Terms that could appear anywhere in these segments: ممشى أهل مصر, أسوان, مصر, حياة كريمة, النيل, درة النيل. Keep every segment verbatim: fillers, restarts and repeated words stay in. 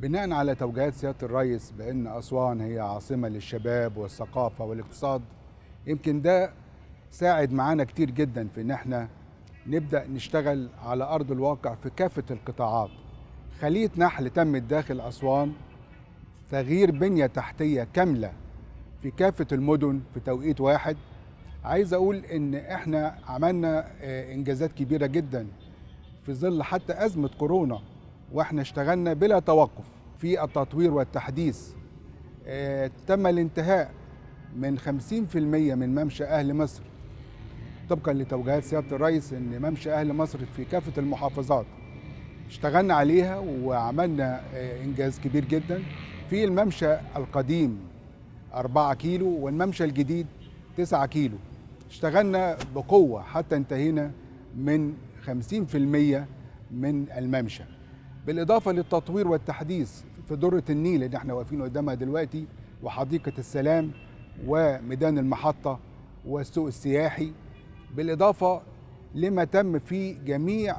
بناء على توجيهات سيادة الرئيس بأن أسوان هي عاصمة للشباب والثقافة والاقتصاد، يمكن ده ساعد معانا كتير جدا في أن احنا نبدأ نشتغل على أرض الواقع في كافة القطاعات. خلية نحل تمت داخل أسوان، تغيير بنية تحتية كاملة في كافة المدن في توقيت واحد. عايز أقول إن إحنا عملنا إنجازات كبيرة جدا في ظل حتى أزمة كورونا، وإحنا اشتغلنا بلا توقف في التطوير والتحديث. اه تم الانتهاء من خمسين بالمئة من ممشى أهل مصر طبقا لتوجيهات سيادة الرئيس، إن ممشى أهل مصر في كافة المحافظات اشتغلنا عليها وعملنا اه إنجاز كبير جدا. في الممشى القديم أربعة كيلو والممشى الجديد تسعة كيلو، اشتغلنا بقوة حتى انتهينا من خمسين بالمئة من الممشى. بالإضافة للتطوير والتحديث في درة النيل اللي احنا واقفين قدامها دلوقتي، وحديقة السلام وميدان المحطة والسوق السياحي، بالإضافة لما تم في جميع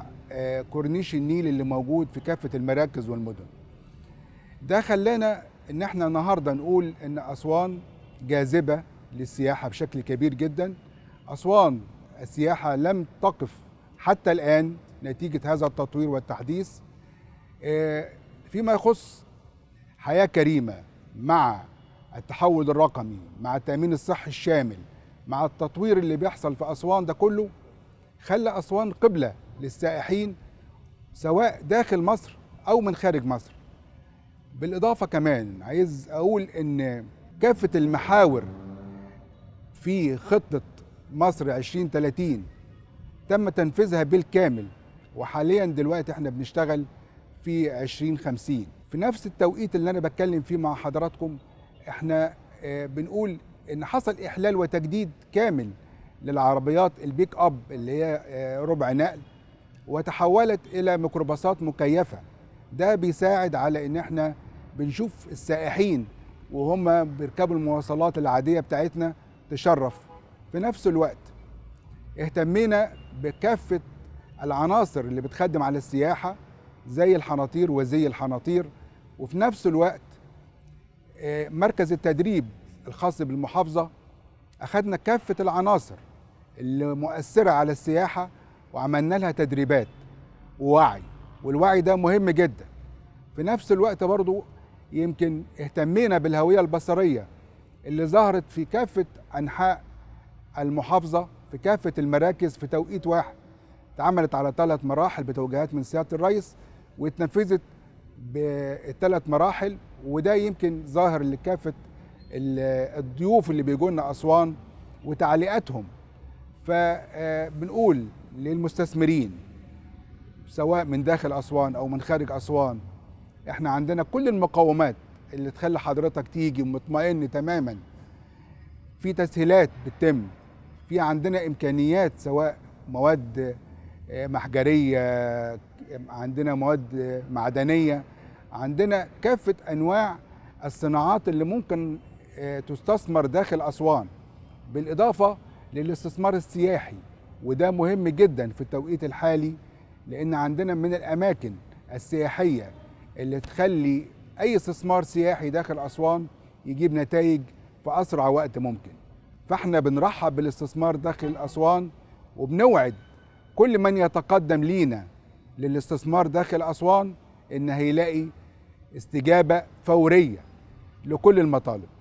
كورنيش النيل اللي موجود في كافة المراكز والمدن. ده خلانا ان احنا النهارده نقول ان أسوان جاذبة للسياحة بشكل كبير جدا. أسوان السياحة لم تقف حتى الآن نتيجة هذا التطوير والتحديث. فيما يخص حياة كريمة، مع التحول الرقمي، مع التأمين الصحي الشامل، مع التطوير اللي بيحصل في أسوان، ده كله خلى أسوان قبلة للسائحين سواء داخل مصر أو من خارج مصر. بالإضافة كمان عايز أقول إن كافة المحاور في خطة مصر عشرين ثلاثين تم تنفيذها بالكامل، وحاليا دلوقتي احنا بنشتغل في عشرين خمسين. في نفس التوقيت اللي أنا بتكلم فيه مع حضراتكم، احنا بنقول إن حصل إحلال وتجديد كامل للعربيات البيك أب اللي هي ربع نقل، وتحولت إلى ميكروباصات مكيفة. ده بيساعد على إن احنا بنشوف السائحين وهم بيركبوا المواصلات العادية بتاعتنا تشرف. في نفس الوقت اهتمينا بكافة العناصر اللي بتخدم على السياحة زي الحناطير وزي الحناطير، وفي نفس الوقت مركز التدريب الخاص بالمحافظة أخذنا كافة العناصر اللي مؤثرة على السياحة وعملنا لها تدريبات ووعي، والوعي ده مهم جدا. في نفس الوقت برضو يمكن اهتمينا بالهوية البصرية اللي ظهرت في كافة أنحاء المحافظة في كافة المراكز في توقيت واحد. اتعملت على ثلاث مراحل بتوجيهات من سيادة الرئيس، واتنفذت بالثلاث مراحل، وده يمكن ظاهر لكافة الضيوف اللي بيجوا لنا أسوان وتعليقاتهم. فبنقول للمستثمرين سواء من داخل أسوان أو من خارج أسوان، احنا عندنا كل المقومات اللي تخلي حضرتك تيجي مطمئن تماما. في تسهيلات بتتم، في عندنا إمكانيات سواء مواد محجرية، عندنا مواد معدنية، عندنا كافة أنواع الصناعات اللي ممكن تستثمر داخل أسوان، بالإضافة للاستثمار السياحي. وده مهم جدا في التوقيت الحالي، لأن عندنا من الأماكن السياحية اللي تخلي أي استثمار سياحي داخل أسوان يجيب نتائج في أسرع وقت ممكن. فإحنا بنرحب بالاستثمار داخل أسوان، وبنوعد كل من يتقدم لينا للاستثمار داخل أسوان إن هيلاقي استجابة فورية لكل المطالب.